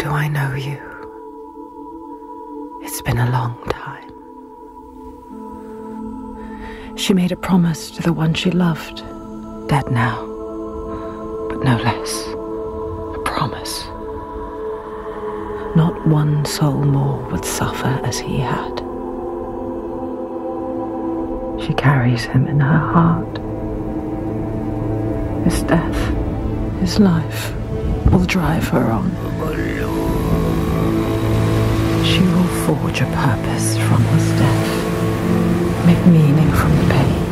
do I know you? It's been a long time. She made a promise to the one she loved, dead now, but no less. A promise. Not one soul more would suffer as he had. She carries him in her heart. His death, his life, will drive her on. She will forge a purpose from his death, make meaning from the pain.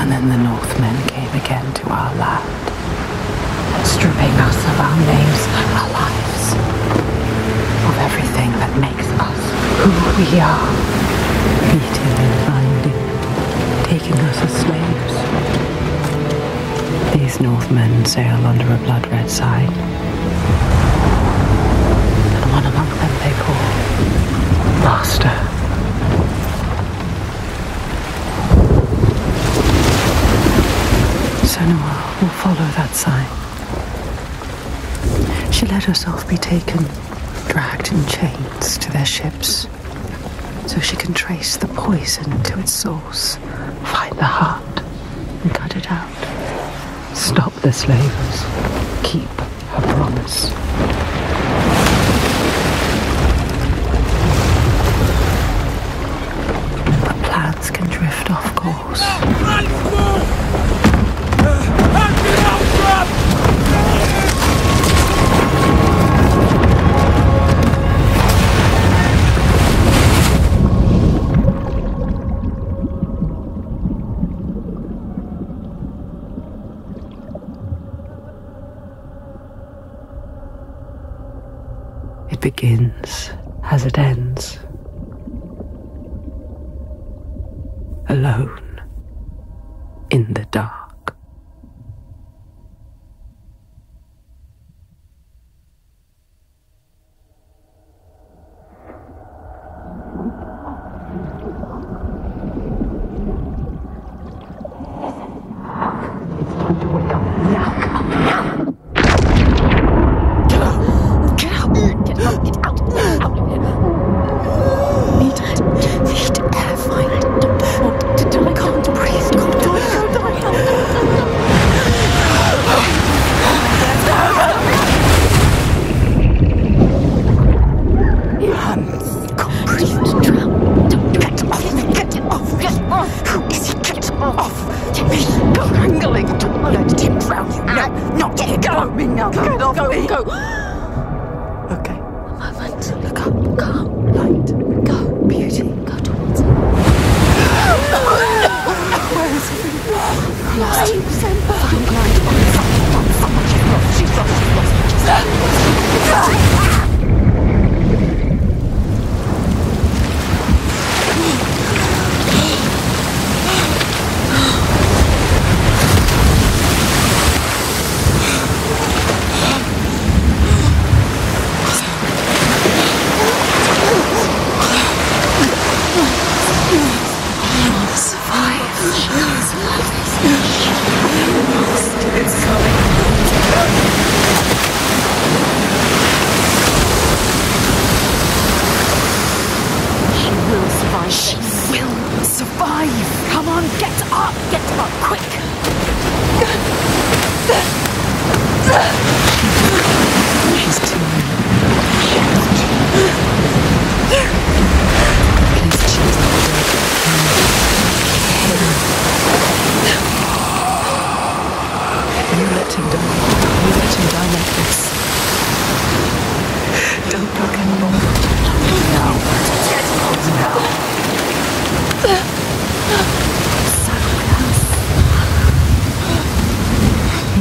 And then the Northmen came again to our land, stripping us of our names, our lives, of everything that makes us who we are, beating and binding, taking us as slaves. These Northmen sail under a blood-red sign, and one among them they call Master. Senua will follow that sign. She let herself be taken, dragged in chains to their ships, so she can trace the poison to its source, find the heart, and cut it out. Stop the slavers. Keep her promise. But plans can drift off course. Begins as it ends. Alone in the dark. It's time to wake up now.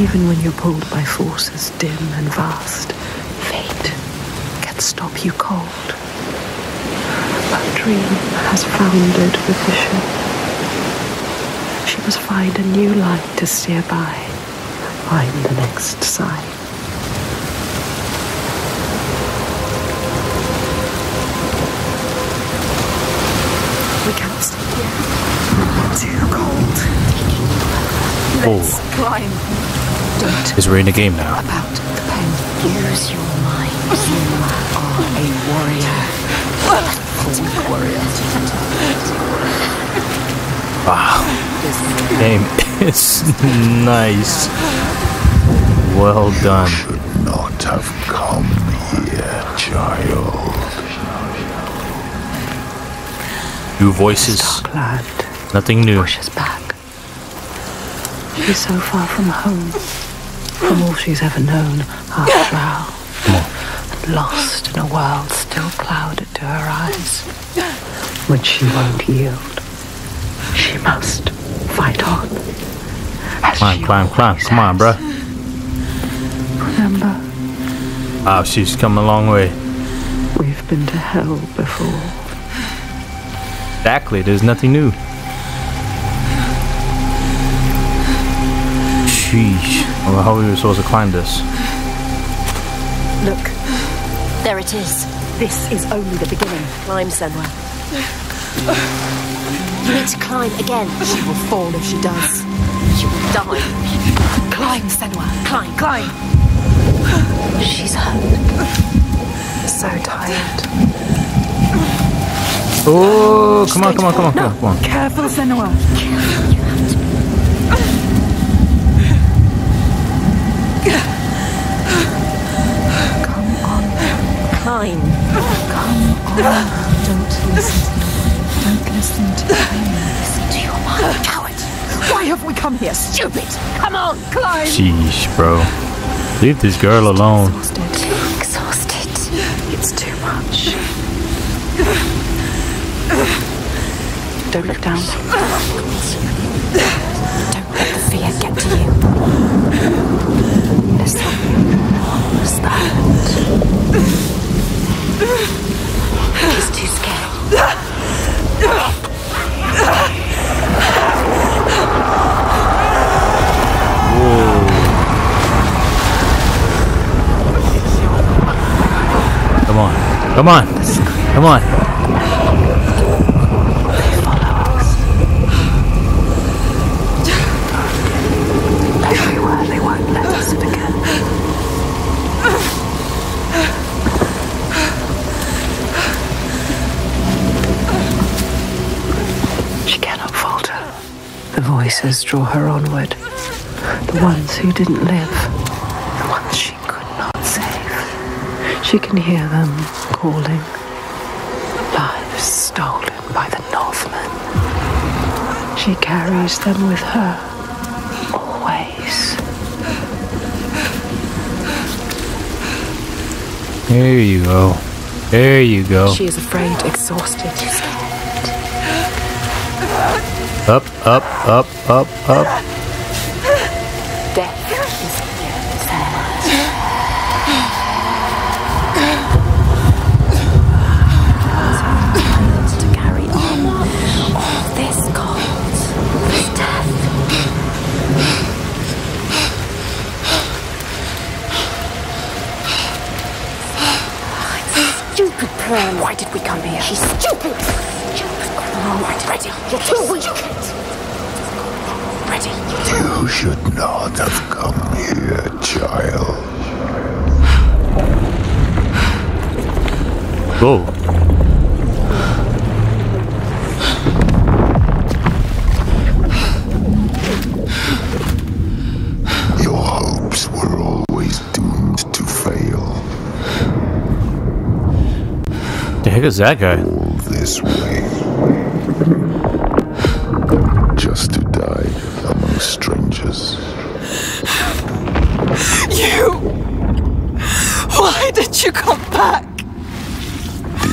Even when you're pulled by forces dim and vast, fate can stop you cold. Her dream has foundered with vision. She must find a new light to steer by, find the next sign. We can't stay here. Too cold. Let's climb. understood. Because we're in the game now. About the pen. Use your mind. You are a warrior. Holy warrior. Wow. Game is nice. Well done. You should not have come here, child. New voices. Nothing new. She's so far from home, from all she's ever known, half drow, and lost in a world still clouded to her eyes. When she won't yield, she must fight on. Climb, come on, bruh. Remember? Ah, she's come a long way. We've been to hell before. Exactly, there's nothing new. Jeez, I don't know how we were supposed to climb this. Look, there it is. This is only the beginning. Climb, Senua. You need to climb again. She will fall if she does. She will die. Climb, Senua. Climb. She's hurt. So tired. Oh, come on. Careful, Senua. Careful. Come on. Don't listen to me. Listen to your mind, coward. Why have we come here, stupid? Come on, climb. Jeez, bro. Leave this girl alone. Exhausted. It's too much. Don't look down. Don't let the fear get to you. Listen. What's that? He's too scared. Whoa. Come on. They follow us. Everywhere, they won't let us begin. Voices draw her onward. The ones who didn't live. The ones she could not save. She can hear them calling. Lives stolen by the Northmen. She carries them with her. Always. There you go. She is afraid, exhausted. Up. Death is sad. To carry on all this cold, this death. It's a stupid plan. Why did we come here? She's stupid. Ready. You're too weak. Ready. You should not have come here, child. Go. Your hopes were always doomed to fail. The heck is that guy? All this way. Just to die among strangers. You! Why did you come back? Did you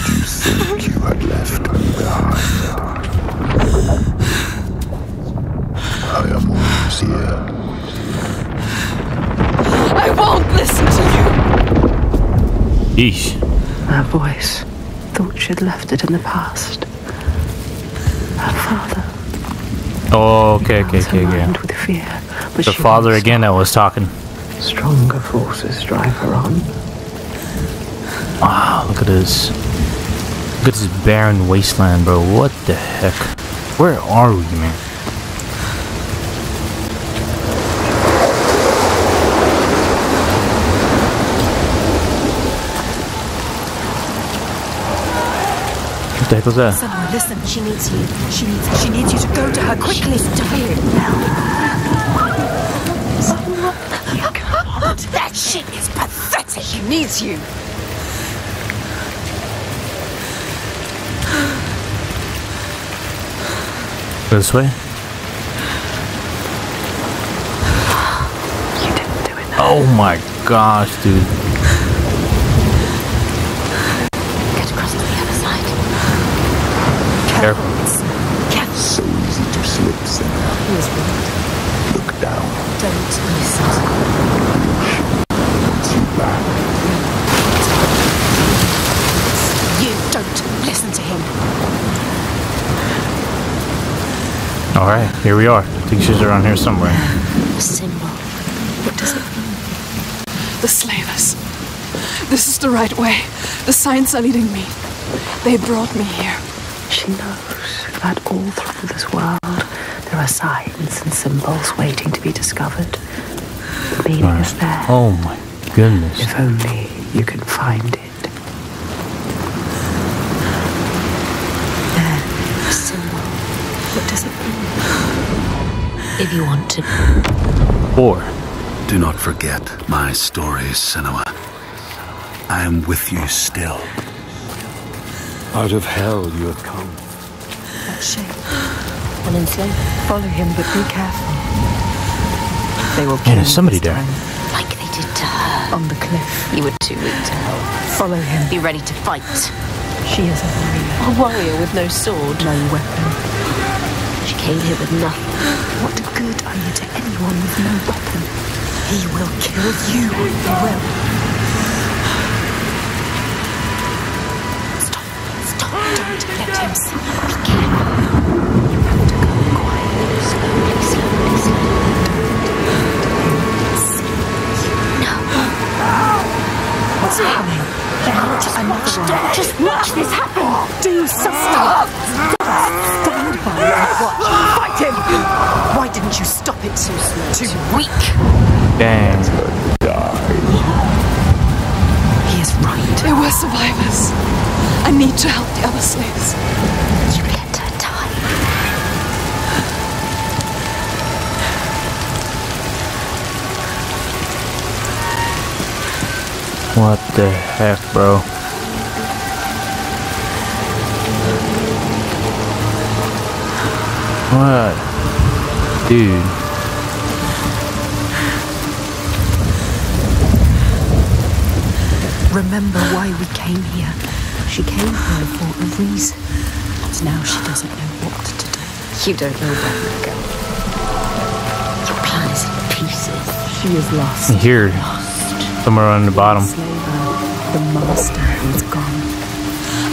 think you had left me behind? I am always here. I won't listen to you! Eesh. Her voice. Thought she'd left it in the past. Her father. Okay. With fear, but the father again that was talking. Stronger forces drive her on. Wow, look at this. Look at this barren wasteland, bro. What the heck? Where are we, man? the heck was that? Senua, listen, she needs you. She needs you to go to her quickly. She's tired now. Senua, you can't. That shit is pathetic. She needs you. This way? You didn't do it. Oh my gosh, dude. Careful. It's so easy to slip, Senua. Look down. Don't miss it. Too bad. You don't listen to him. Alright, here we are. I think she's around here somewhere. The symbol. What does it mean? The slavers. This is the right way. The signs are leading me. They brought me here. She knows that all through this world there are signs and symbols waiting to be discovered. The meaning is there. Oh my goodness. If only you can find it. There, a symbol. What does it mean? If you want to. Or, do not forget my story, Senua. I am with you still. Out of hell you have come. That shape. An enslaver. Follow him, but be careful. They will kill there's somebody there. Like they did to her. On the cliff. You were too weak to help. Follow him. Be ready to fight. She is a warrior. A warrior with no sword. No weapon. She came here with nothing. What good are you to anyone with no weapon? He will kill you. He will. Don't let him see you. Be careful. You have to go quietly, slowly. Don't see you. No. What's happening? Just watch this happen. Do something. Stop. Stand by and watch. Fight him. Why didn't you stop it so soon? Too weak. Damn. He is right. They were survivors. I need to help the other slaves. You let her die. What the heck, bro? What? Dude. Remember why we came here. She came here for a reason, and now she doesn't know what to do. You don't know where to go. Your plan is in pieces. She is lost. Here, somewhere around the bottom. The master is gone.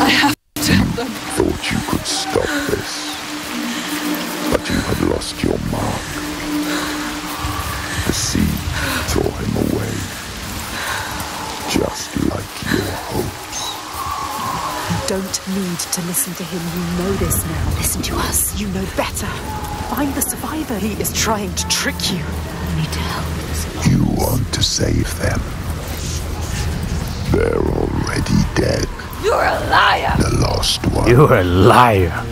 I have to help them. Thought you could stop this, but you had lost your mark. The sea tore him away, just like your hopes. Don't need to listen to him. You know this now. Listen to us. You know better. Find the survivor. He is trying to trick you. You need to help. You want to save them. They're already dead. You're a liar. The lost one. You're a liar.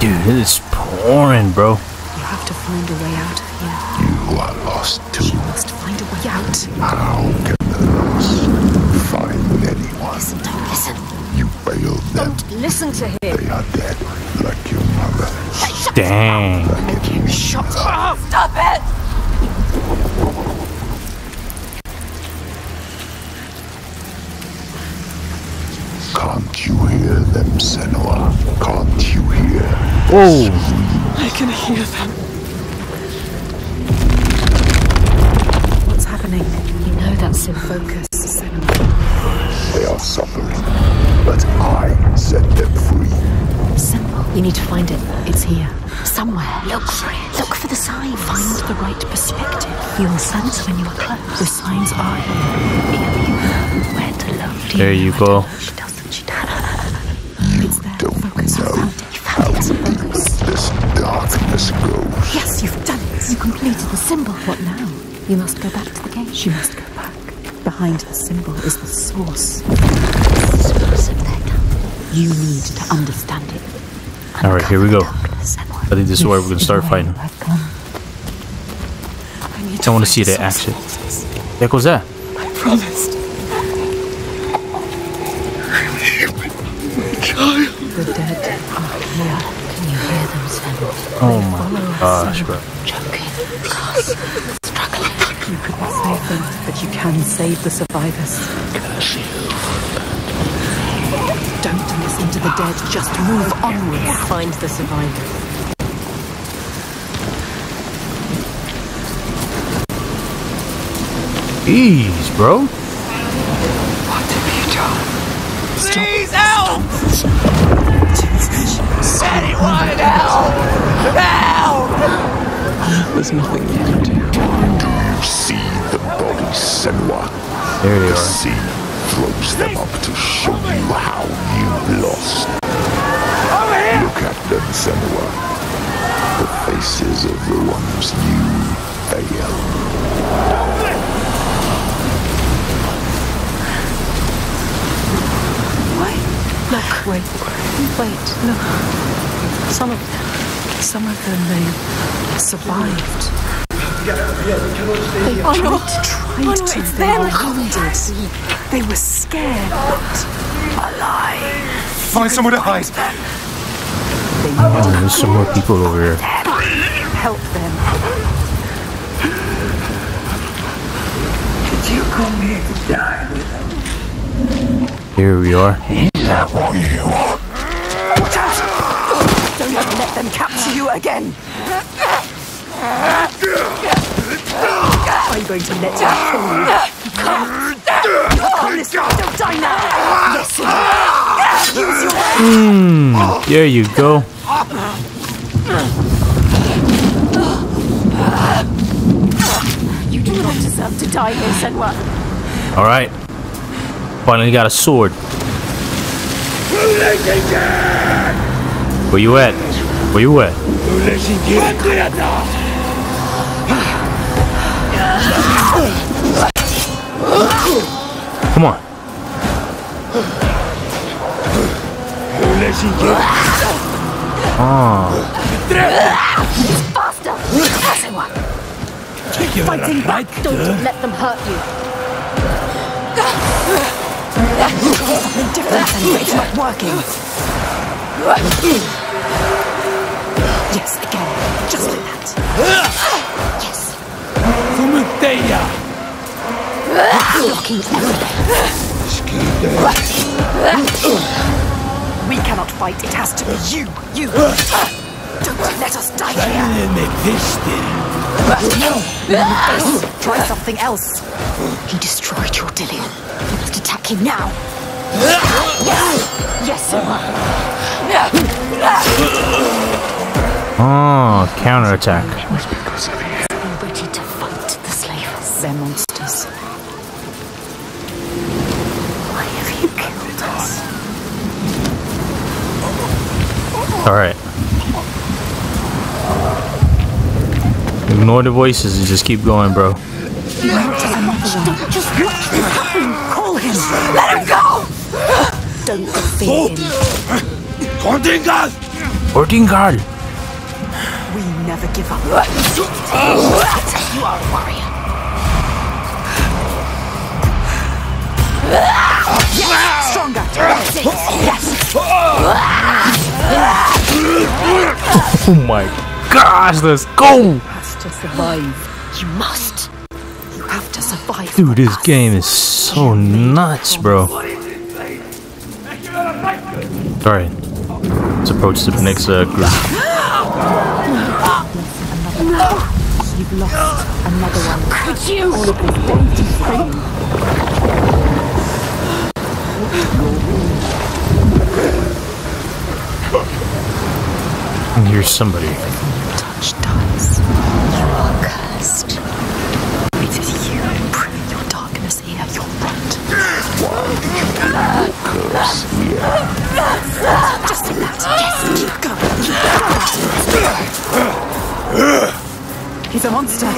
Dude, this is pouring, bro. You have to find a way out of here. You are lost too. Find a way out. How can the lost find anyone? Listen, don't listen. You failed them. Don't listen to him. They are dead, like your mother. Dang. Like shut up. Stop it. Can't you hear them, Senua? Can't you hear? Oh. I can hear them. You know that's in focus, Senua. They are suffering, but I set them free. Simple. You need to find it. It's here. Somewhere. Look for it. Look for the signs. Find the right perspective. You'll sense when you are close. The signs are here. Where to look. There you go. She doesn't. She doesn't. It's there. Don't focus. Know how deep this darkness goes. Yes, you've done it. You completed the symbol. What now? You must go back to the gate. She must go back. behind the symbol is the source. You need to understand it. All right, here we go. I think this is where we're gonna start fighting. I want to see that action. There goes that. I promised. I'm here, my child. The dead are here. Can you hear them, Senua? Oh my gosh, bro. Choking, struggling. You couldn't save them, but you can save the survivors. Curse you. Don't listen to the dead. Just move onwards. Find the survivors. Jeez, bro. What have you done? Please help! Anyone help! Help! There's nothing you can do. Do you see the body, Senua? There you are. The sea throws them up to show you how you lost. Look at them, Senua. The faces of the ones you failed. Look, wait, wait, look. Some of them, they survived. They tried to, they were hunted. They were scared, but alive. Find somewhere to hide. There's some more people over here. Help them. Did you come here to die with them? Here we are. Is that what you want? Watch out! Don't ever let them capture you again! I'm going to let them kill you. You can't! Listen, don't die now! Listen! Use your way! There you go. You do not deserve to die here, Senua. Alright. Finally got a sword. Where you at? Where you at? Come on. Oh. Faster. Fighting back. Don't let them hurt you. It's not working. Yes, again. Just like that. Yes. Blocking everything. We cannot fight. It has to be you. You. Don't let us die here. No. Try something else. He destroyed your Dillion. You must attack him now. Yes, sir. Oh, counterattack. It was because of him. They waited to fight the slavers. They're monsters. Why have you killed us? Alright. Ignore the voices and just keep going, bro. Don't just watch this happen. Call him. Let him go. Don't fear him. Tortingal! Tortingal! We never give up. You are a warrior. Yes, stronger. That's it. Yes. Oh my gosh! Let's go. You have to survive. You must. You have to survive. Dude, this game is so nuts, bro. Alright, let's approach the next group. You've lost another one. Could you? All of this dainty thing. And here's somebody. Touch dies. You are cursed. It is you who prove your darkness here, your rot. Why do you curse here? Just like that. Yes, keep going. He's a monster.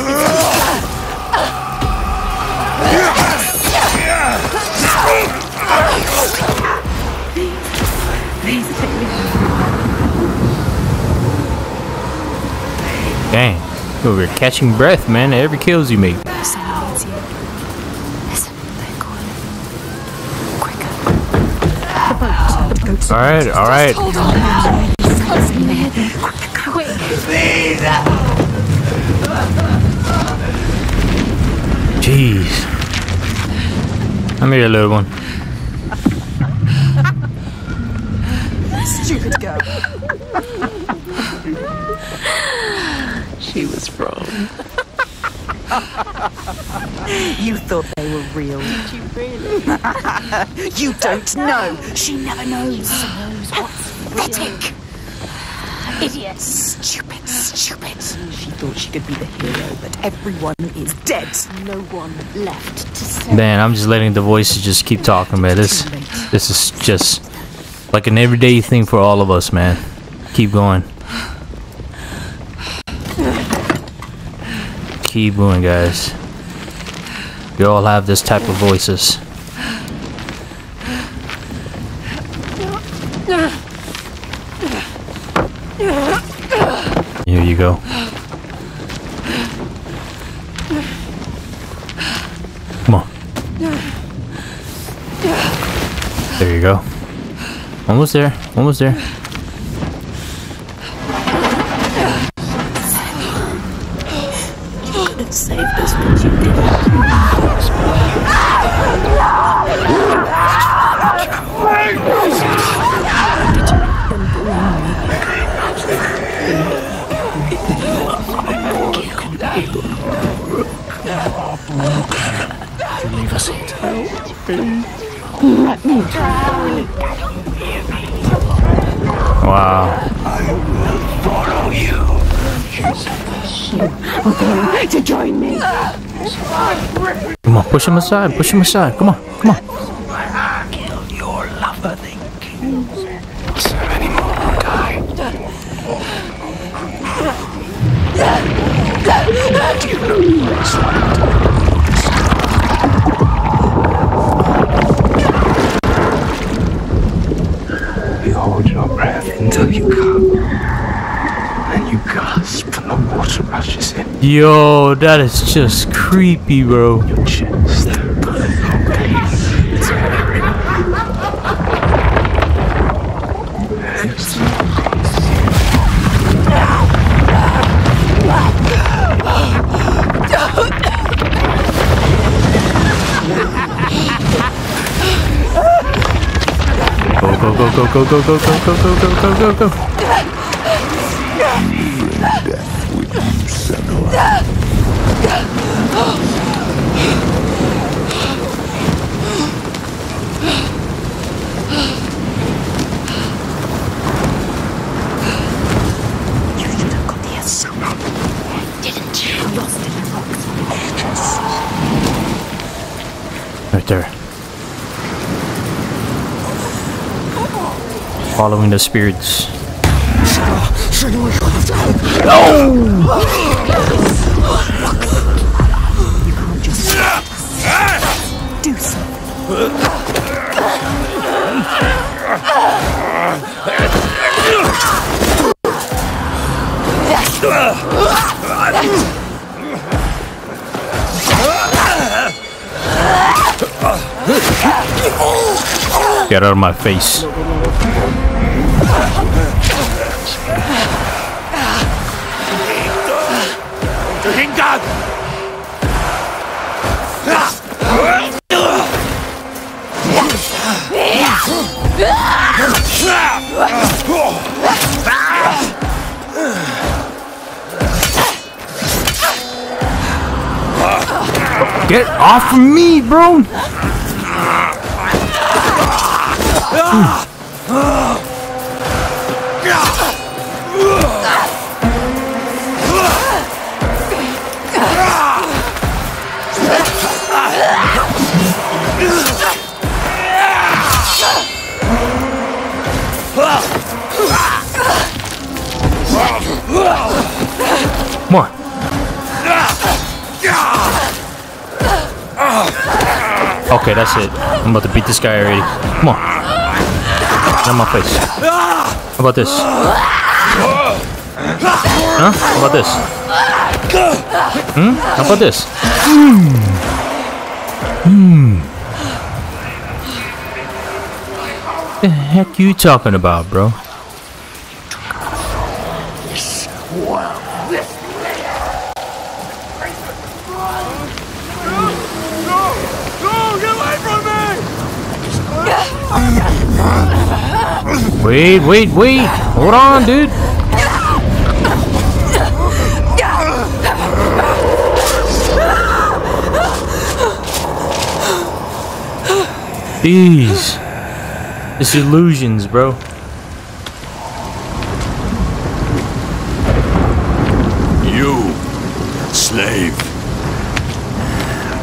Dang. Well, we're catching breath, man, at every kills you make. Alright, alright. Jeez. I'm here, little one. Stupid girl. She was wrong. You thought they were real. Did you really? You don't know. She never knows. She knows what's pathetic. Idiot. Stupid. She thought she could be the hero, but everyone is dead. No one left to say. Man, I'm just letting the voices just keep talking, man. This is just like an everyday thing for all of us, man. Keep going. Keep going, guys. We all have this type of voices. Here you go. Come on. There you go. Almost there. Almost there. Save this because you didn't. Leave us here. Wow. I will follow you. Okay, to join me. Come on, push him aside. Push him aside. Come on, come on. Kill your lover, then kill. Any more will die. Do you know you are silent? You hold your breath until you come. You gasp and the water rushes in. Yo, that is just creepy, bro. Your chest. Go. Death with you, Senua. You should have got the answer, didn't you? Lost in the rocks for ages. Right there. Following the spirits. Oh! You can't just do something. Get out of my face. Get off of me, bro! Come on. Okay, that's it. I'm about to beat this guy already. Come on. Get out of my face. How about this? Huh? How about this? Hmm? How about this? Hmm. What the heck you talking about, bro? Wait, wait, wait! Hold on, dude! These... It's illusions, bro. You... slave...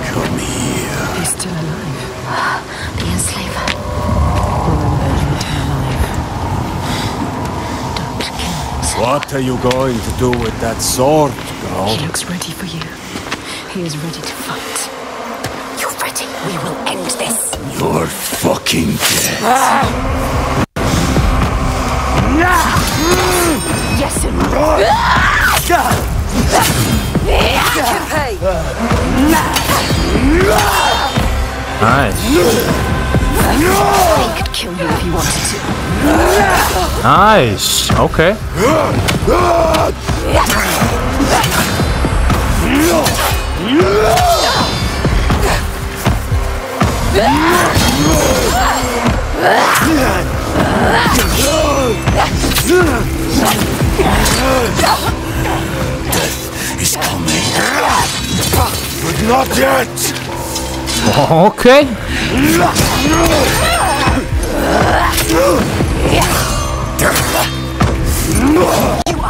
come here. He's still alive. The enslaver. What are you going to do with that sword, girl? He looks ready for you. He is ready to fight. You ready? We will end this. You're fucking dead. Yes, and nice. They could kill you if you wanted to. Nice. Okay. Death is coming, but not yet. Okay. You are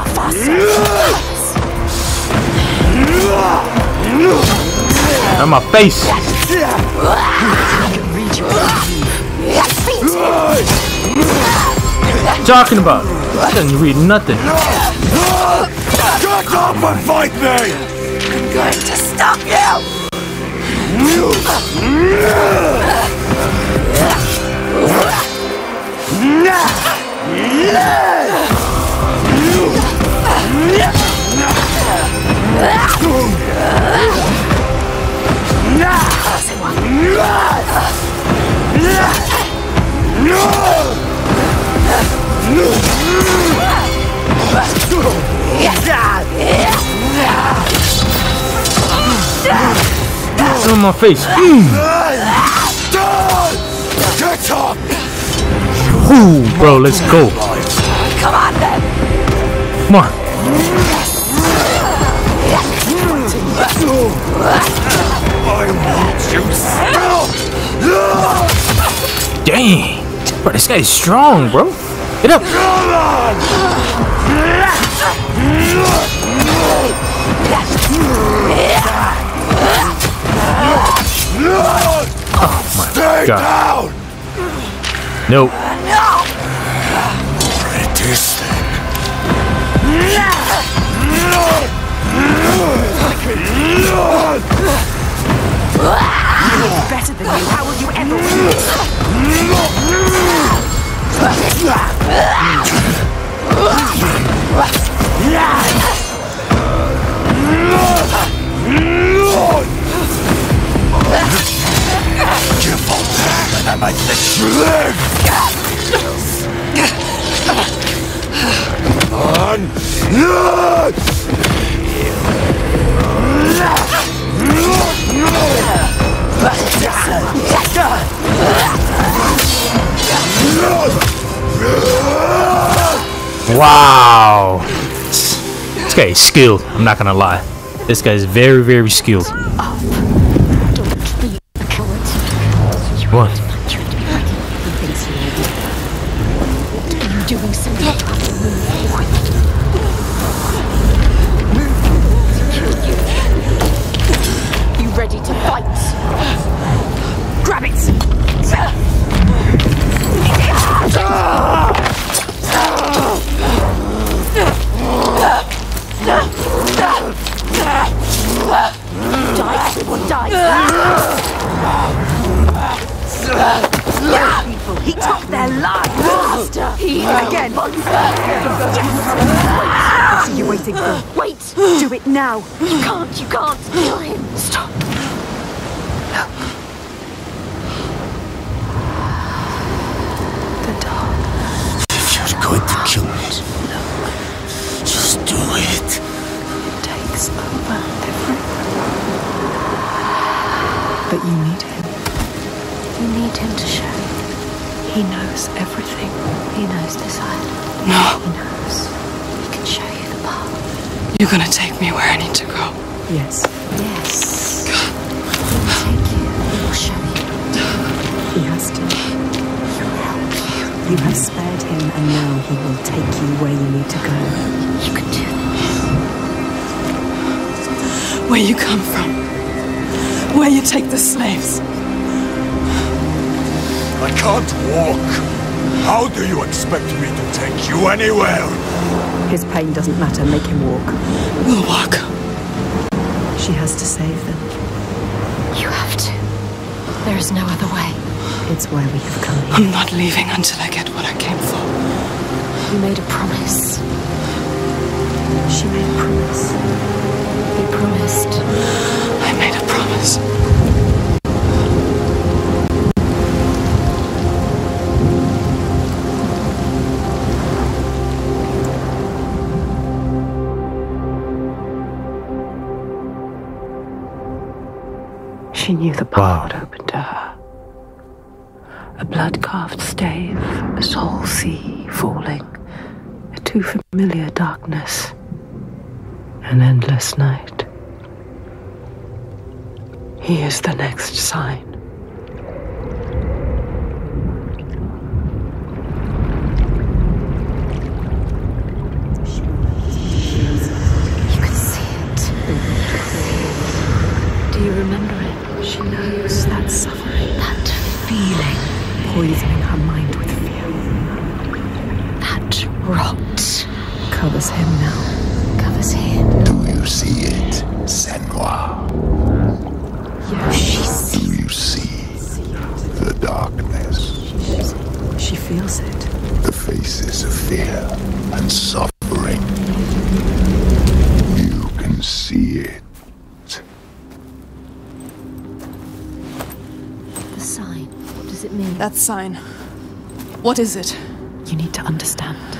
faster. On my face. I can read your feet. Talking about. I didn't read nothing. Shut up and fight me. I'm going to stop you. It's on my face. Get up! Ooh, bro, let's go. Come on, then. Come on. I want you still. Dang. Bro, this guy is strong, bro. Get up. Oh, my God. Nope. Better than you. How will you ever give up and I let you live. Wow, this guy is skilled. I'm not gonna lie, this guy is very, very skilled. What? You ready to fight? Grab it! Die! He took their lives! Gothi again! Yes. What are you waiting for? Wait! Do it now! You can't kill him! Stop! Look. The dark. If you're going to kill me, look. Just do it. It takes over everything. But you need him. You need him to show. He knows everything. He knows this island. No. He knows. He can show you the path. You're gonna take me where I need to go. Yes. Yes. God. He will take you. He will show you. He has to. He will help you. You have spared him, and now he will take you where you need to go. You can do this. Where you come from. Where you take the slaves. I can't walk. How do you expect me to take you anywhere? His pain doesn't matter. Make him walk. We'll walk. She has to save them. You have to. There is no other way. It's why we have come here. I'm not leaving until I get what I came for. You made a promise. She made a promise. You promised. I made a promise. She knew the path opened to her. A blood-carved stave, a soul sea falling, a too familiar darkness, an endless night. He is the next sign. You can see it. Do you remember it? She knows that suffering, that feeling, poisoning her mind with fear. That rot covers him now. Covers him. Do you see it, Senua? Yes. She sees. Do you see the darkness? She feels it. The faces of fear and suffering. You can see it. Sign. What does it mean? That sign. What is it? You need to understand.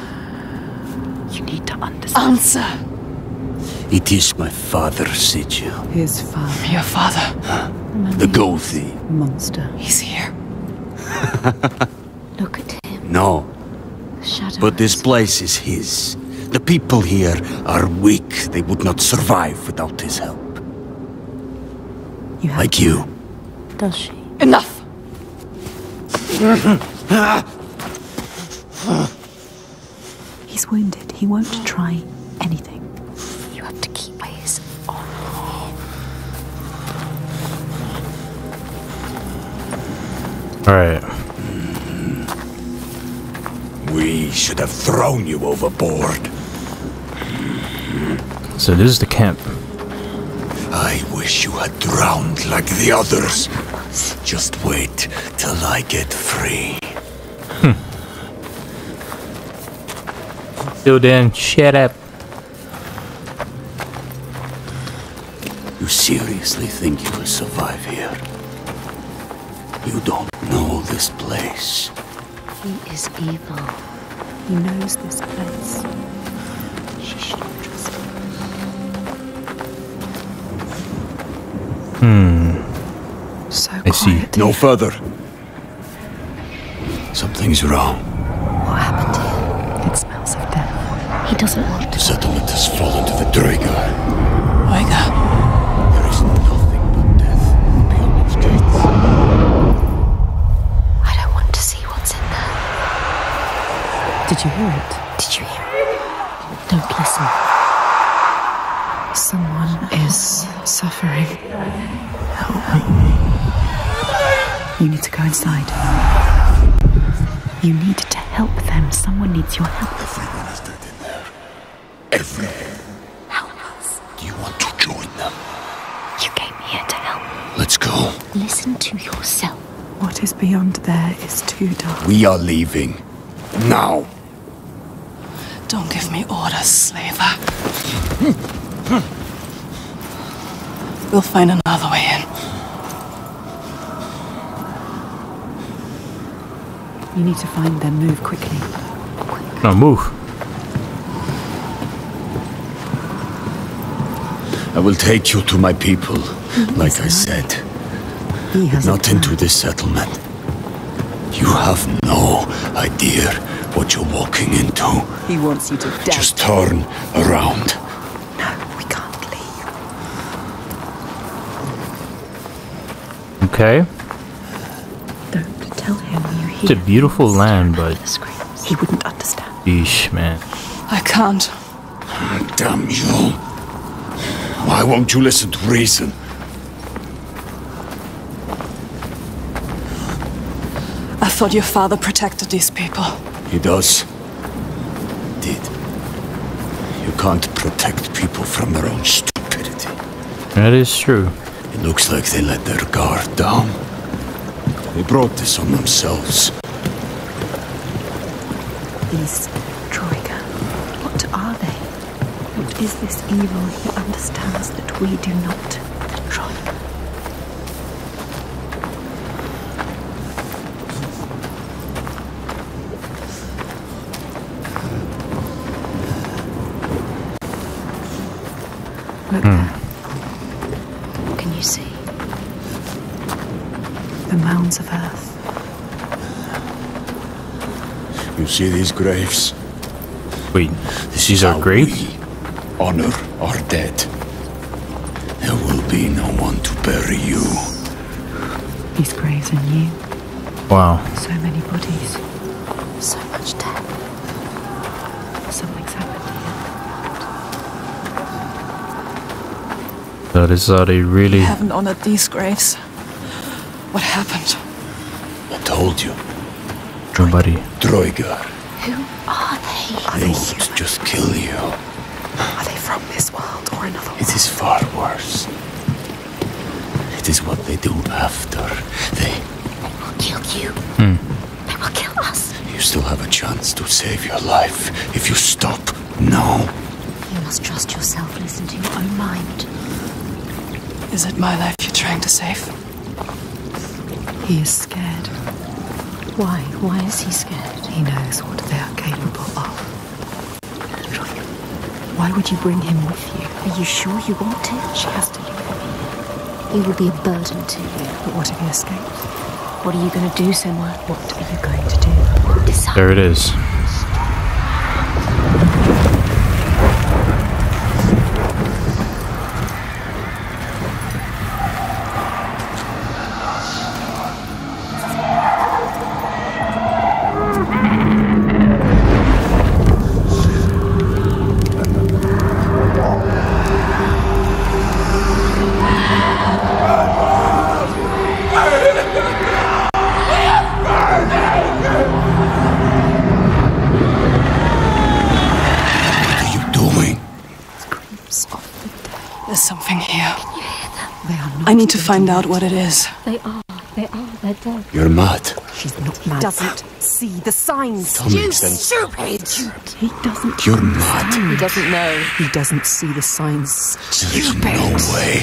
You need to understand. Answer! It is my father's sigil. His father. Your father. Huh? The gothi. Monster. He's here. Look at him. No. The shadow. But this place is his. The people here are weak. They would not survive without his help. You have like to. You. Does she? Enough! He's wounded. He won't try anything. You have to keep his arm. Alright. We should have thrown you overboard. So this is the camp. I wish you had drowned like the others. Just wait till I get free. Till then, shut up. You seriously think you will survive here? You don't know this place. He is evil. He knows this place. She shouldn't trust him. So I see. No further. Something's wrong. What happened here? It smells of death. He doesn't want to. The settlement has fallen to the Troika. Troika? There is nothing but death beyond its gates. I don't want to see what's in there. Did you hear it? Did you hear it? Don't listen. Someone is suffering. Help me. You need to go inside. You need to help them. Someone needs your help. Everyone is dead in there. Everyone. Help us. Do you want to join them? You came here to help. Let's go. Listen to yourself. What is beyond there is too dark. We are leaving. Now. Don't give me orders, slaver. We'll find another way in. You need to find them. Move quickly. No, move. I will take you to my people, like I said. Not into this settlement. You have no idea what you're walking into. He wants you to die. Just turn around. No, we can't leave. Okay. Don't tell him you're here. It's a beautiful land, but he wouldn't understand. Eesh, man. I can't. Damn you! Why won't you listen to reason? I thought your father protected these people. He does. Did. You can't protect people from their own stupidity. That is true. It looks like they let their guard down. They brought this on themselves. These Troika, what are they? What is this evil he understands that we do not? The Troika. Look there. What can you see? The mounds of earth. You see these graves? Wait, this is our grave? We honor our dead. There will be no one to bury you. These graves are new. Wow. So many bodies. So much death. Something's happened. That is how they really... We haven't honored these graves. What happened? I told you. Somebody. Droigar. Who are they? They would just kill you. Are they from this world or another world? It is far worse. It is what they do after. They will kill you. They will kill us. You still have a chance to save your life. If you stop, no. You must trust yourself. Listen to your own mind. Is it my life you're trying to save? He is scared. Why? Why is he scared? He knows what they are capable of. Why would you bring him with you? Are you sure you want to? She has to leave him. He will be a burden to you. But what if he escapes? What are you going to do, Senua? What are you going to do? Decide. There it is. I need to find out what it is. They're dead. You're mad. She's not mad. Doesn't see the signs. You stupid! He doesn't. You're mad. He doesn't know. He doesn't see the signs. There's no way.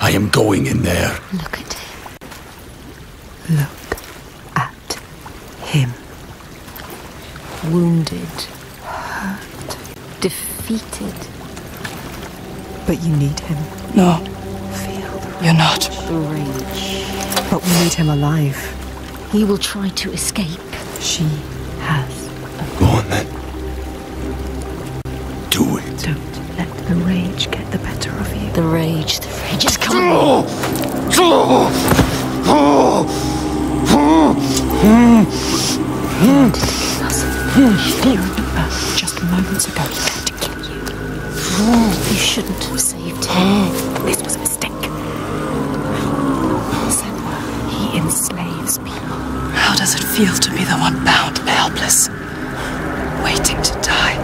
I am going in there. Look at him. Look at him. Wounded. Hurt. Defeated. But you need him. No. You're not. The rage. But we need him alive. He will try to escape. She has. Go on then. Do it. Don't let the rage get the better of you. The rage is coming. Just moments ago, he had to kill you. You shouldn't have saved him. This was a mistake. Enslaves people. How does it feel to be the one bound, helpless, waiting to die?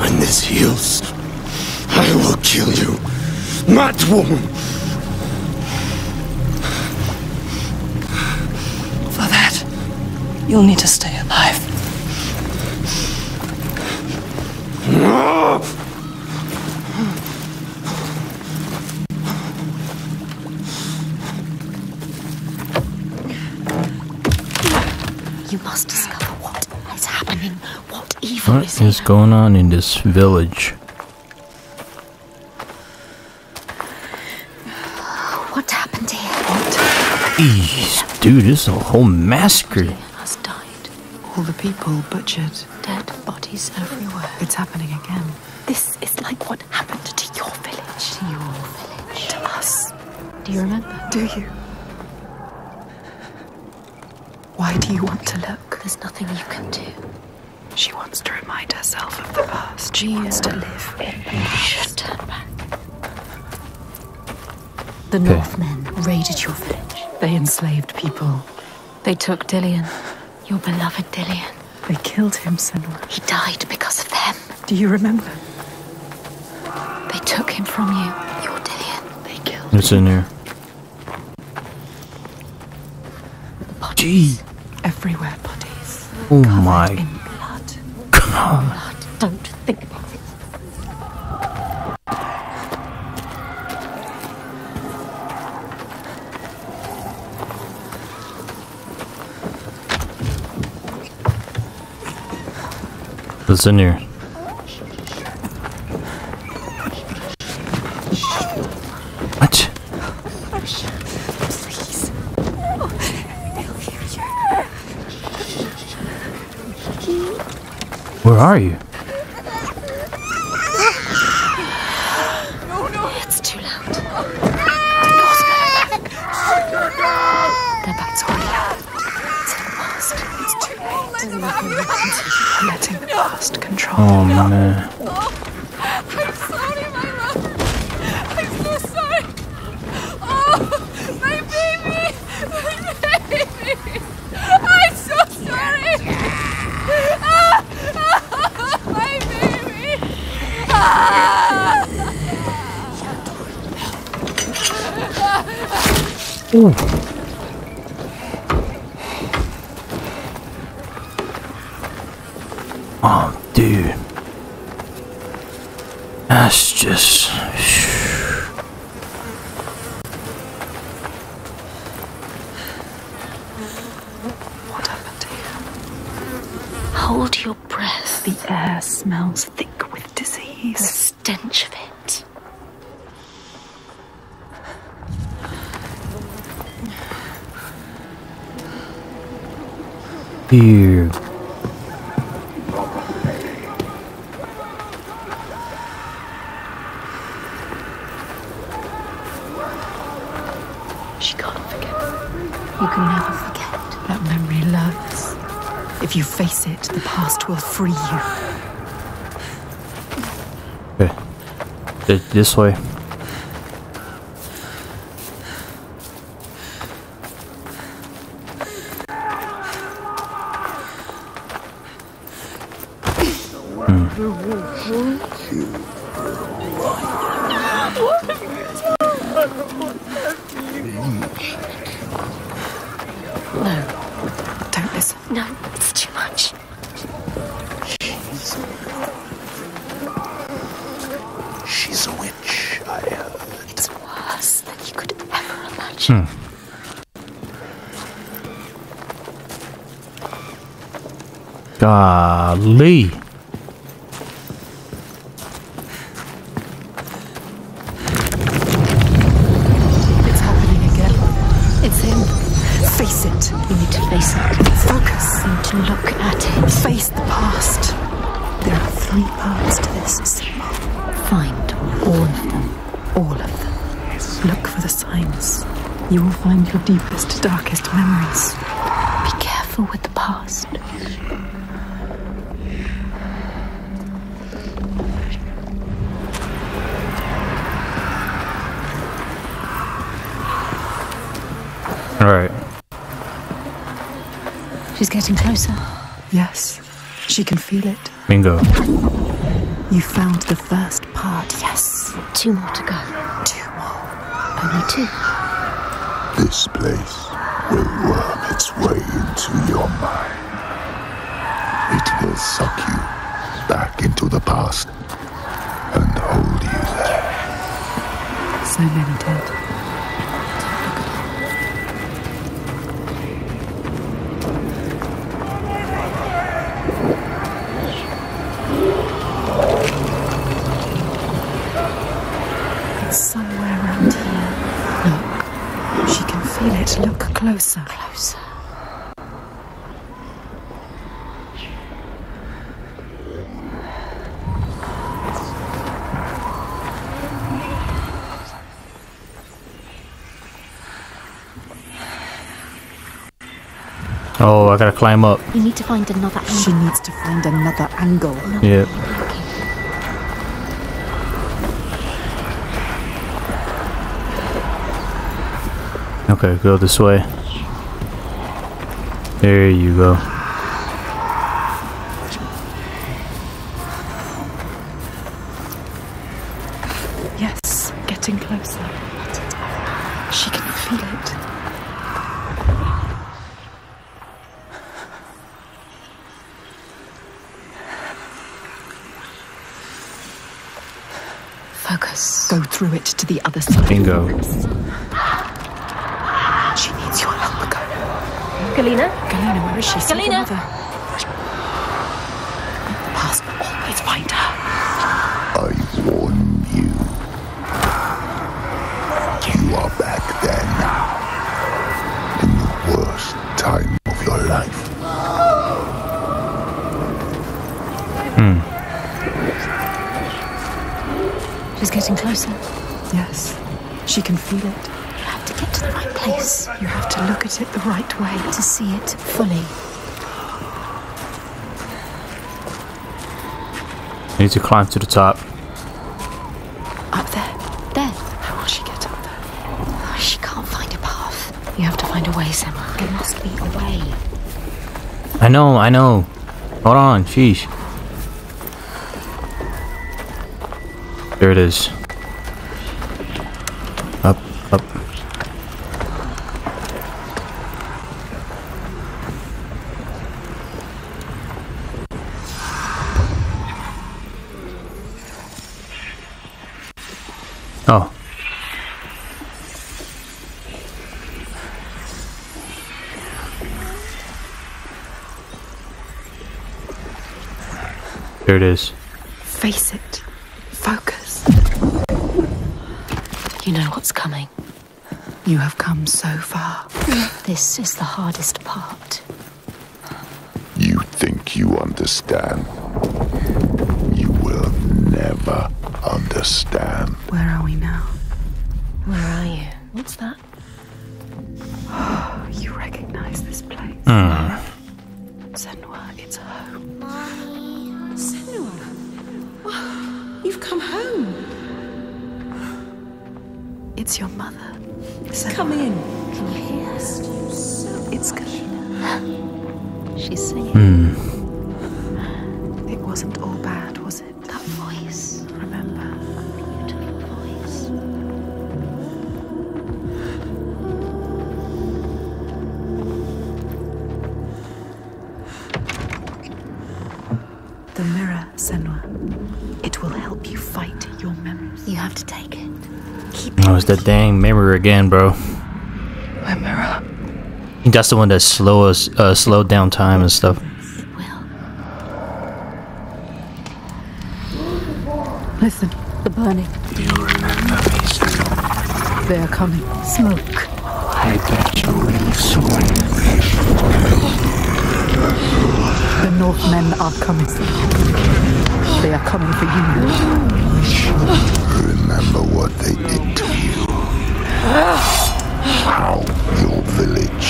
When this heals, I will kill you, mad woman. For that, you'll need to stay alive. You must discover what is happening. What evil is going on in this village? What happened here? Jeez, dude, this is a whole massacre. Has died. All the people butchered. Dead bodies everywhere. It's happening again. This is like what happened to your village. To your village. To us. Do you remember? Do you? Why do you want to look? There's nothing you can do. She wants to remind herself of the past. She wants to live in the past. Turn back. The Northmen raided your village. They enslaved people. They took Dillion. Your beloved Dillion. They killed him, Senua. He died because of them. Do you remember? They took him from you. Your Dillion. They killed him. It's in there. Gee. Everywhere, bodies. Oh my God. Don't think about it. What's in here? What? Where are you? No, no. It's too loud. They're back. Their back's already out. It's in the past. It's too late. I'm letting the past control. Oh, man. I'm sorry, my love. I'm so sorry. Oh, my baby. My baby. I'm so sorry. Ah. My baby! Ah! Ooh. Oh, dude. That's just... What happened to you? Hold your breath. The air smells thick with disease. The stench of it. Here. She can't forget. You can never forget. That memory loves. If you face it, the past will free you. Okay. This way. Golly. It's happening again. It's him. Face it. You need to face it. Focus. You need to look at it. Face the past. There are three parts to this symbol. Find all of them. All of them. Look for the signs. You will find your deepest, darkest memories. Be careful with the past. All right. She's getting closer. Yes, she can feel it. Bingo. You found the first part. Yes. Two more to go. Two more. Only two. This place will worm its way into your mind. It will suck you back into the past and hold you there. So many dead. Oh, I gotta climb up. You need to find another angle. She needs to find another angle. Yep. Okay, go this way. There you go. Yes, getting closer. She can feel it. Focus. Go through it to the other side. Bingo. She needs your help, Galina? Galina, where is she? Galina! The past will always find her. I warn you. You are back there now. In the worst time of your life. Hmm. She's getting closer. Yes. She can feel it. Get to the right place. You have to look at it the right way to see it fully. I need to climb to the top. Up there. There. How will she get up there? Oh, she can't find a path. You have to find a way, Senua. There must be a way. I know, I know. Hold on, sheesh. There it is. Up, up. Oh. There it is. Face it. Focus. You know what's coming. You have come so far. This is the hardest part. You think you understand? You will never understand. Where are we now? Where are you? What's that? Oh, you recognize this place. Senua, it's home. Senua, you've come home. It's your mother. Senua. Come in. Can you hear us? It's Galina. She's singing. It wasn't all bad, was it? That voice. Remember? The mirror, Senua. It will help you fight your memories. You have to take it. Keep it. Oh, it's that dang mirror again, bro. My mirror. That's the one that slowed down time and stuff. It will. Listen, the burning. Do you remember me, Senua? They are coming. Smoke. I bet you leave soon. The Northmen are coming. They are coming for you. Remember what they did to you. How your village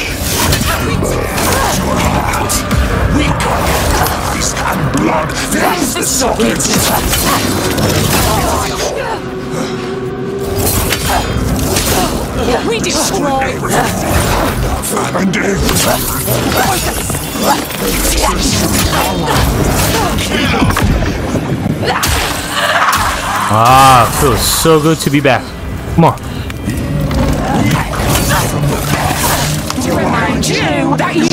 burned. We got fist and blood. That is the socket. We destroy. Ah, it feels so good to be back. Come on. To remind you that you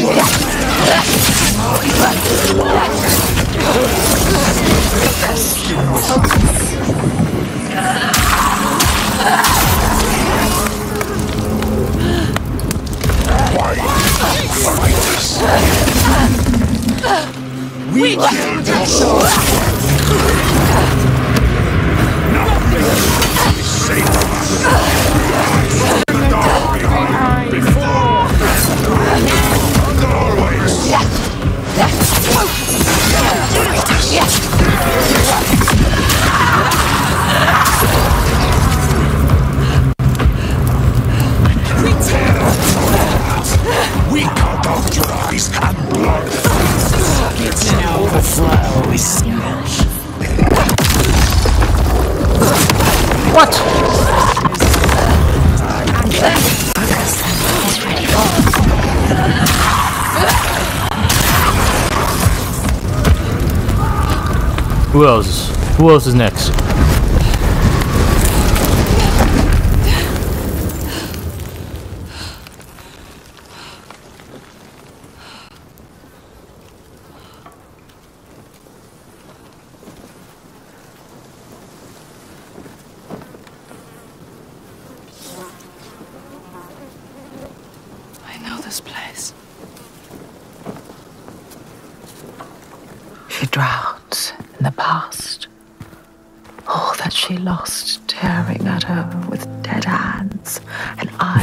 why? We killed them all! Nothing is safe from us! The dark behind before! And always! We can't out your eyes! What? Who else? Who else is next?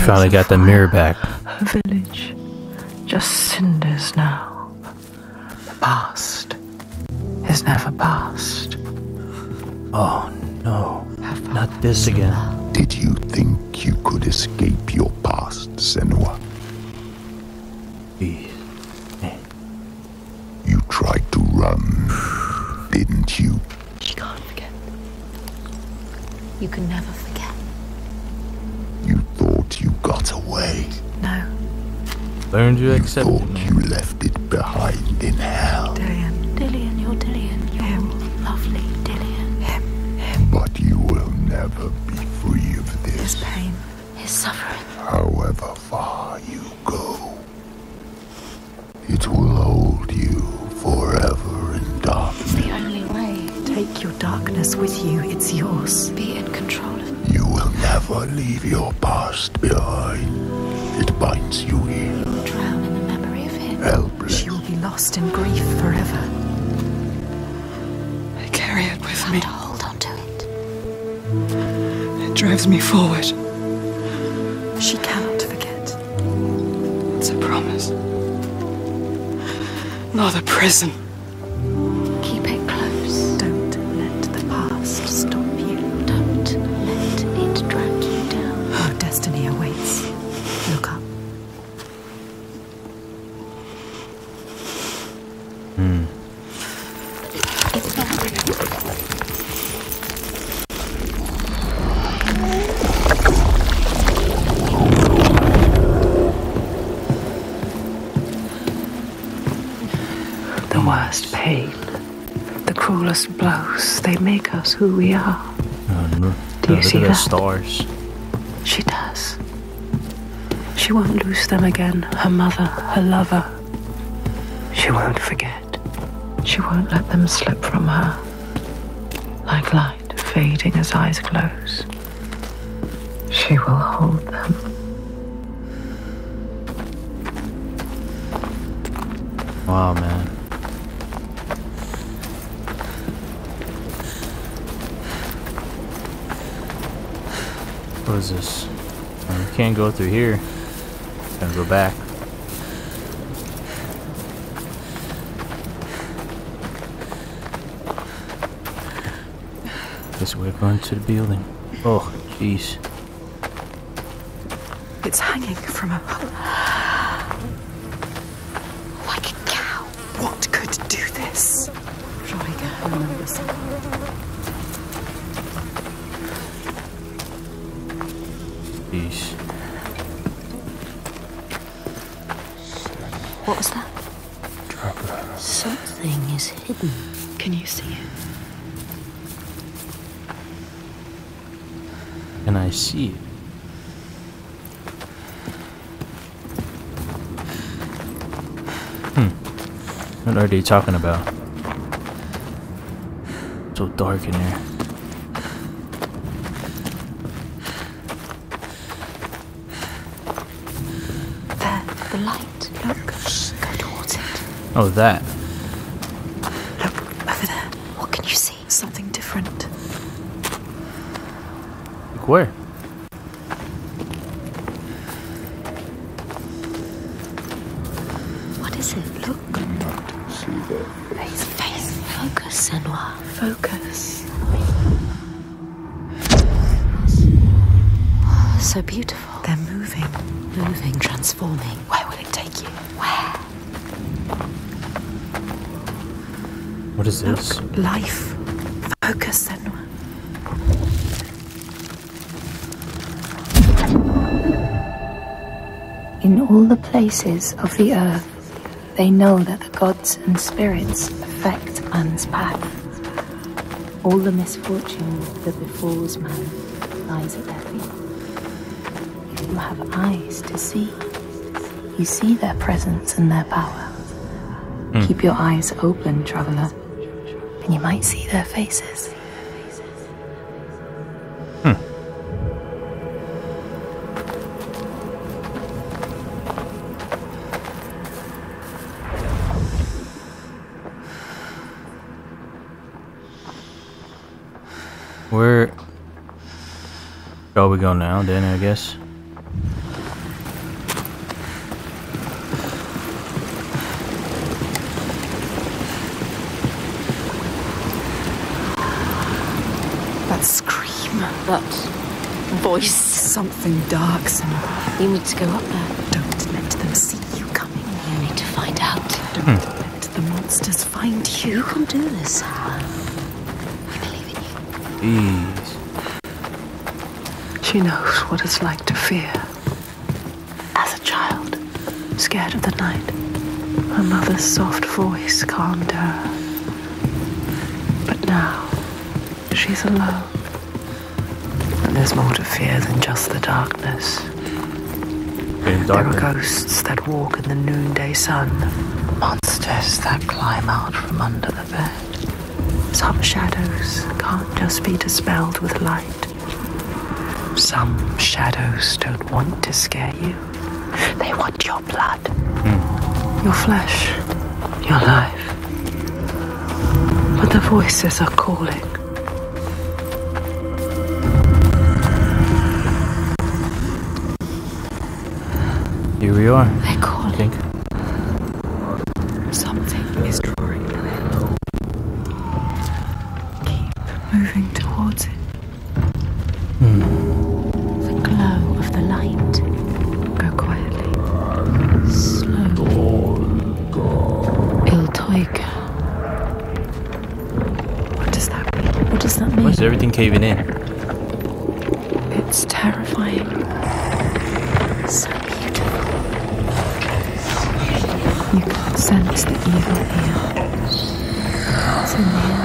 Finally got the mirror back. Her village, just cinders now. The past is never past. Oh no, not this again. Did you think you could escape your past, Senua? Please. You tried to run, didn't you? She can't forget. You can never forget. You got away. No. Learned you accept. You thought you left it behind in hell. Dillion, Dillion, you're Dillion. You're lovely, Dillion. Him. But you will never be free of this. His pain, his suffering. However far you go, it will hold you forever in darkness. It's the only way. Take your darkness with you. It's yours. Be in control of it. You will never leave your past behind. It binds you here. You will drown in the memory of him. Helpless. She will be lost in grief forever. I carry it with me. To hold on to it. It drives me forward. She cannot forget. It's a promise. Not a prison. Keep it close. Don't let the past stop. Destiny awaits. Look up. Hmm. The worst pain, the cruelest blows, they make us who we are. Do you see that? Stars. She does. She won't lose them again. Her mother, her lover. She won't forget. She won't let them slip from her. Like light fading as eyes close. She will hold them. Wow, man. What is this? Well, we can't go through here. Gotta go back. Guess we're going to the building. Oh, jeez. It's hanging from a hole. Like a cow. What could do this? Troika remembers. Jeez. What was that? Dropper. Something is hidden. Can you see it? Can I see it? What are they talking about? So dark in here. Oh, that. Look, over there. What can you see? Something different. Like where? What is it? Look. I cannot see their face. Face. Focus, Senua. Focus. Oh, so beautiful. They're moving. Moving, transforming. Where will it take you? Where? What is this? Look, life. Focus, Senua. In all the places of the earth, they know that the gods and spirits affect man's path. All the misfortune that befalls man lies at their feet. If you have eyes to see, you see their presence and their power. Keep your eyes open, traveler, and you might see their faces. Where shall we go now, then, I guess? That scream, that voice. Something dark, Senua. You need to go up there. Don't let them see you coming. You need to find out. Don't let the monsters find you. You can do this, Senua. Jeez. She knows what it's like to fear. As a child, scared of the night, her mother's soft voice calmed her. But now, she's alone. And there's more to fear than just the darkness. There are ghosts that walk in the noonday sun, monsters that climb out from under the bed. Some shadows can't just be dispelled with light. Some shadows don't want to scare you. They want your blood, your flesh, your life. But the voices are calling. Here we are. They're calling. I think. Everything caving in. It's terrifying. So beautiful. You can sense the evil here. It's in the air.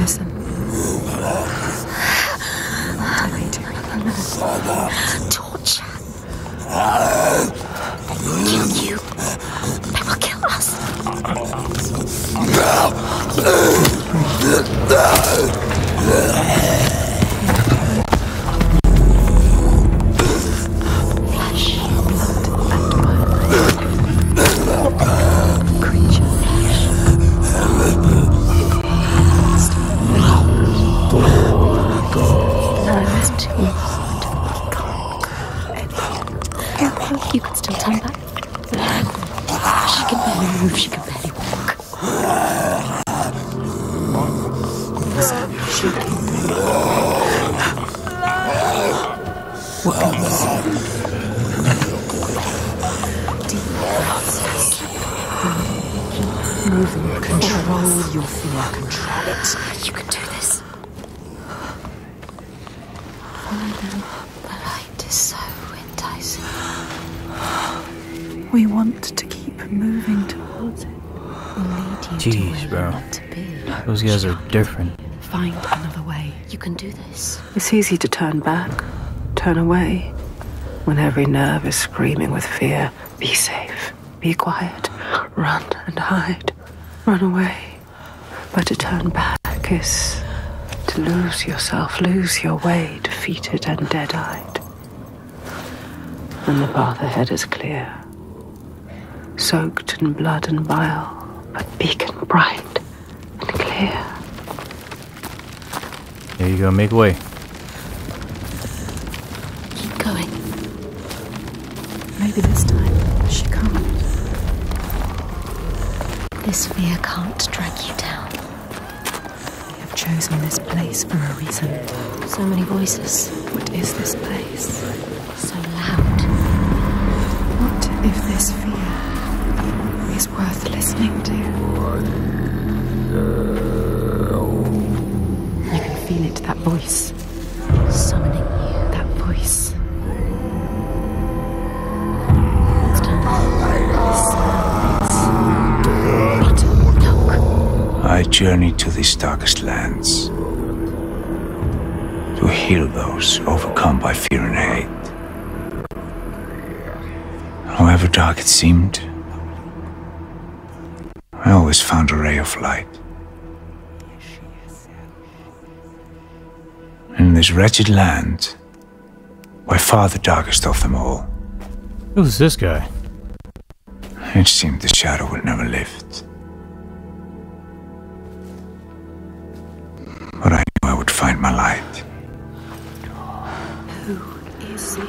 Listen. Torture. They will kill you. They will kill us. Those guys are different. Find another way. You can do this. It's easy to turn back, turn away, when every nerve is screaming with fear. Be safe, be quiet, run and hide, run away. But to turn back is to lose yourself, lose your way, defeated and dead-eyed. And the path ahead is clear, soaked in blood and bile, but beacon bright. There you go, make way. Keep going. Maybe this time she can't. This fear can't drag you down. We have chosen this place for a reason. So many voices. What is this place? So loud. What if this fear is worth listening to? It, that voice summoning you, that voice I journeyed to these darkest lands to heal those overcome by fear and hate. However dark it seemed, I always found a ray of light. In this wretched land, by far the darkest of them all. Who's this guy? It seemed the shadow would never lift. But I knew I would find my light. Who is he?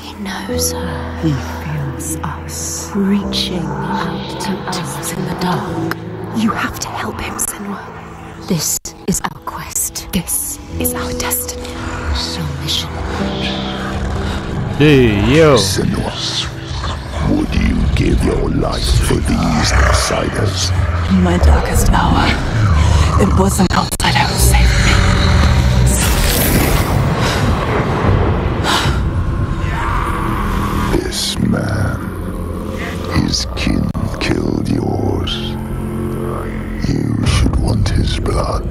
He knows her. He feels us. Reaching out to us in the dark. You have to help him, Senua. This is our quest. This is our destiny. Our mission. Hey, yo. Senua. Would you give your life for these outsiders? In my darkest hour, it was an outsider who saved me. This man, his kin killed yours. You should want his blood,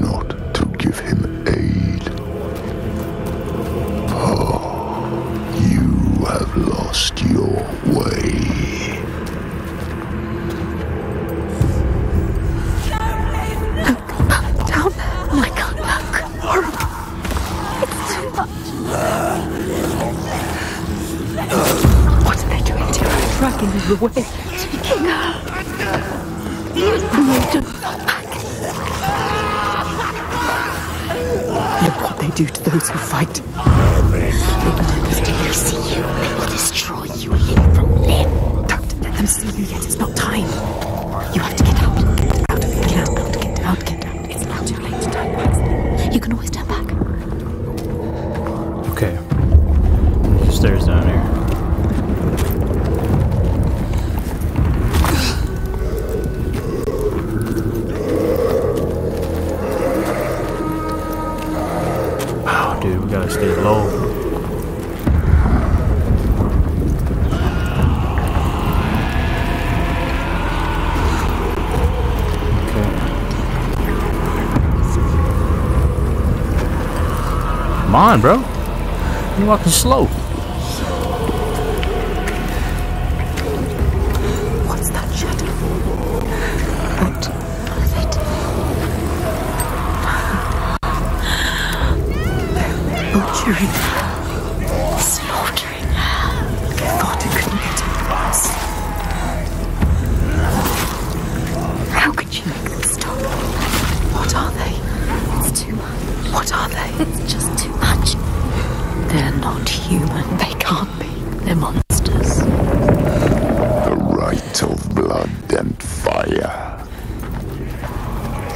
not to give him aid. Oh, you have lost your way. Look, down there. Oh my God, look. Horrible. It's too much. What are they doing to her? Dragging her away. Taking her. No, don't look back. Look what they do to those who fight. They see you, they will destroy you limb from limb. Don't let them see you yet, it's not time. You have to get out. Out of the camp. Get out. It's not too late to turn back. You can always turn back. Okay. There's stairs down here. Wow, dude, we gotta stay low. Come on, bro. You're walking slow. What's that shadow? What? All of it. Butchering her. Slaughtering her. Thought it couldn't get any worse. How could you make them stop? What are they? It's too much. What are they? It's just too much. They're not human. They can't be. They're monsters. The rite of blood and fire.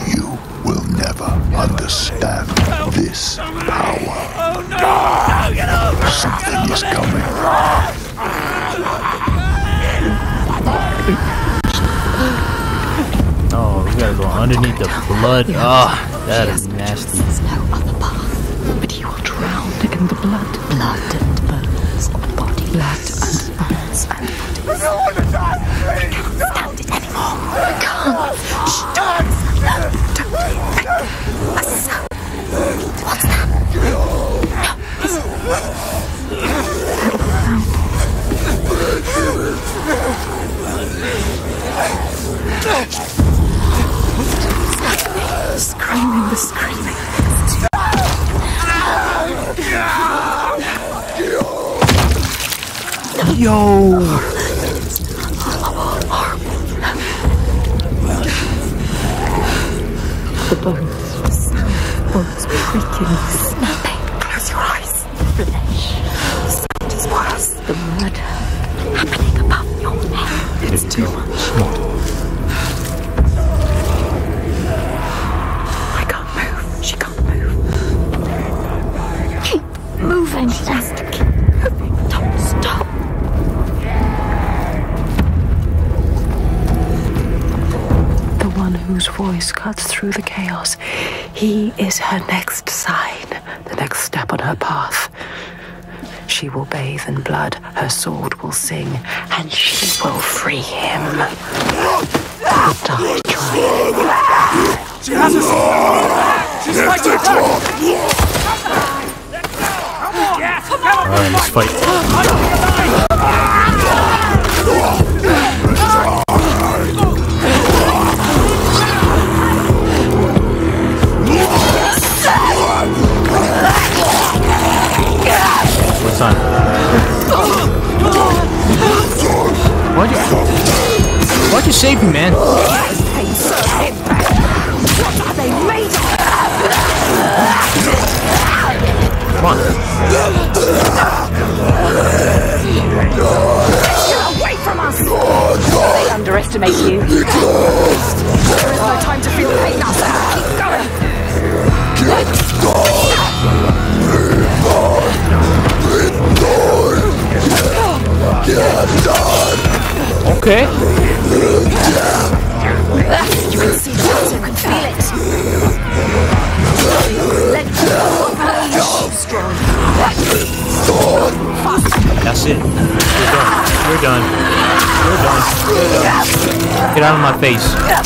You will never understand this power. Oh, no. Something is coming. Oh, we gotta go underneath the blood. Ah, oh, that is nasty. There's no other path, but he will drown in the blood. Blood and bones and body. Blood and bones and body. I can't stand it anymore. I can't. Shh, don't. What's that? Stop. Screaming, the screaming. Yo! The bones creaking. Nothing. Close your eyes. Flesh. The sound is worse. The murder happening above your head. It's too much. I can't move. She can't move. Keep moving. Just keep moving. Don't stop. Whose voice cuts through the chaos. He is her next sign, the next step on her path. She will bathe in blood, her sword will sing, and she will free him. chopped off to try. She has us! She's fighting back! Alright, let's fight. What's on? Why'd you save me, man? Come on. Get away from us! They underestimate you. There is no time to feel pain now, so keep going! Okay. You can see that, you can feel it. Let go. That's it. We're done. We're done. We're done. Get out of my face. Okay.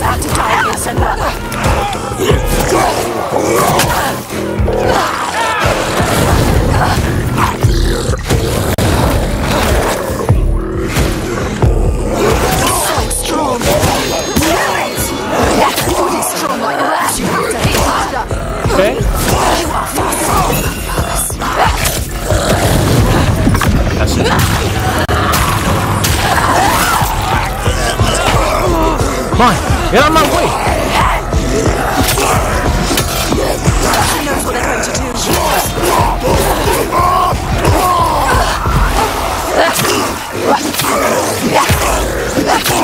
That's it. Come on, get out of my way. She knows what they're going to do. Come on. Come on,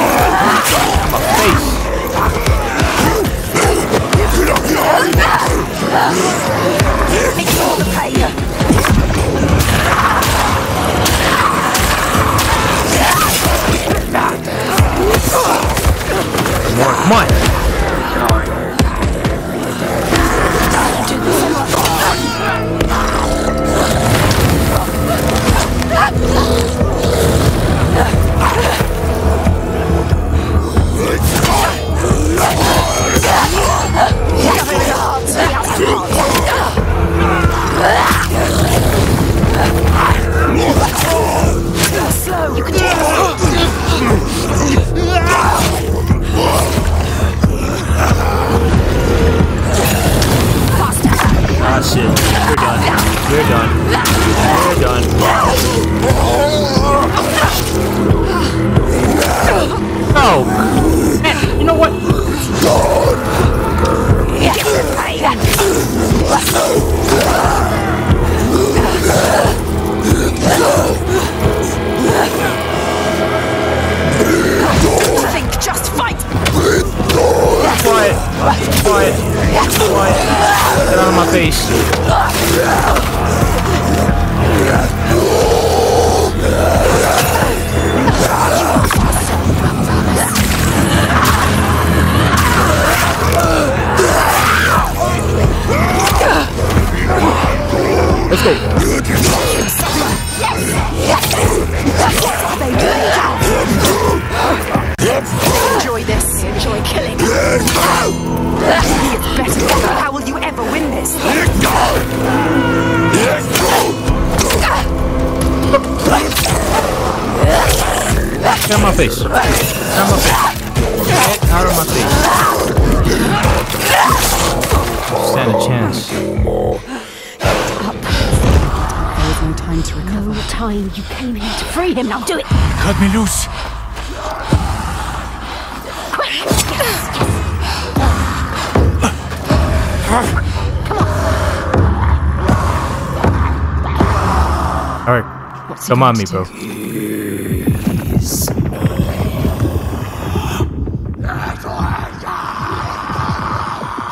Meepo. We have no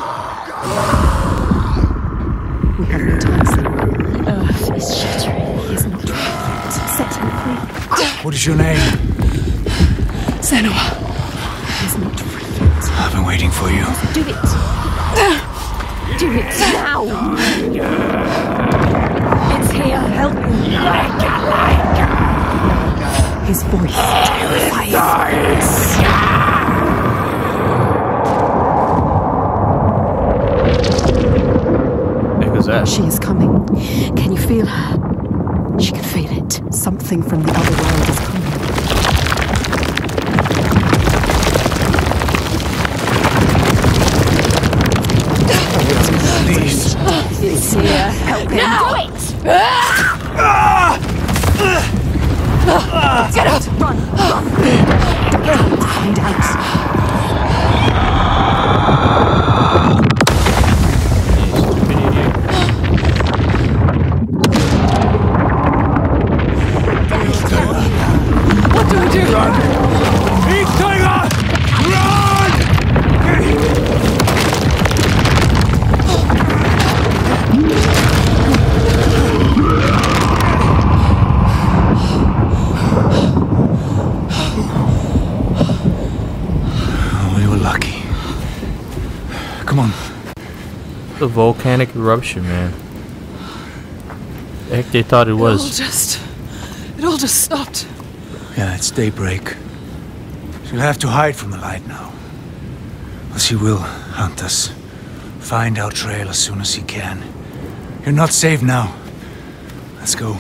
time, Senua. The earth is shattering. He is not perfect. Set him free. What is your name? Senua. He is not perfect. I've been waiting for you. Do it. Do it now. It's here. Help. voice terrifies me. She is coming. Can you feel her? She can feel it. Something from the other world is coming. Please. It's here. Help him. Now! Do it! Get out! Run! Run! Don't hide out. A volcanic eruption, man. The heck they thought it was. It all just stopped. Yeah, it's daybreak. She'll have to hide from the light now. Or she will hunt us. Find our trail as soon as she can. You're not safe now. Let's go.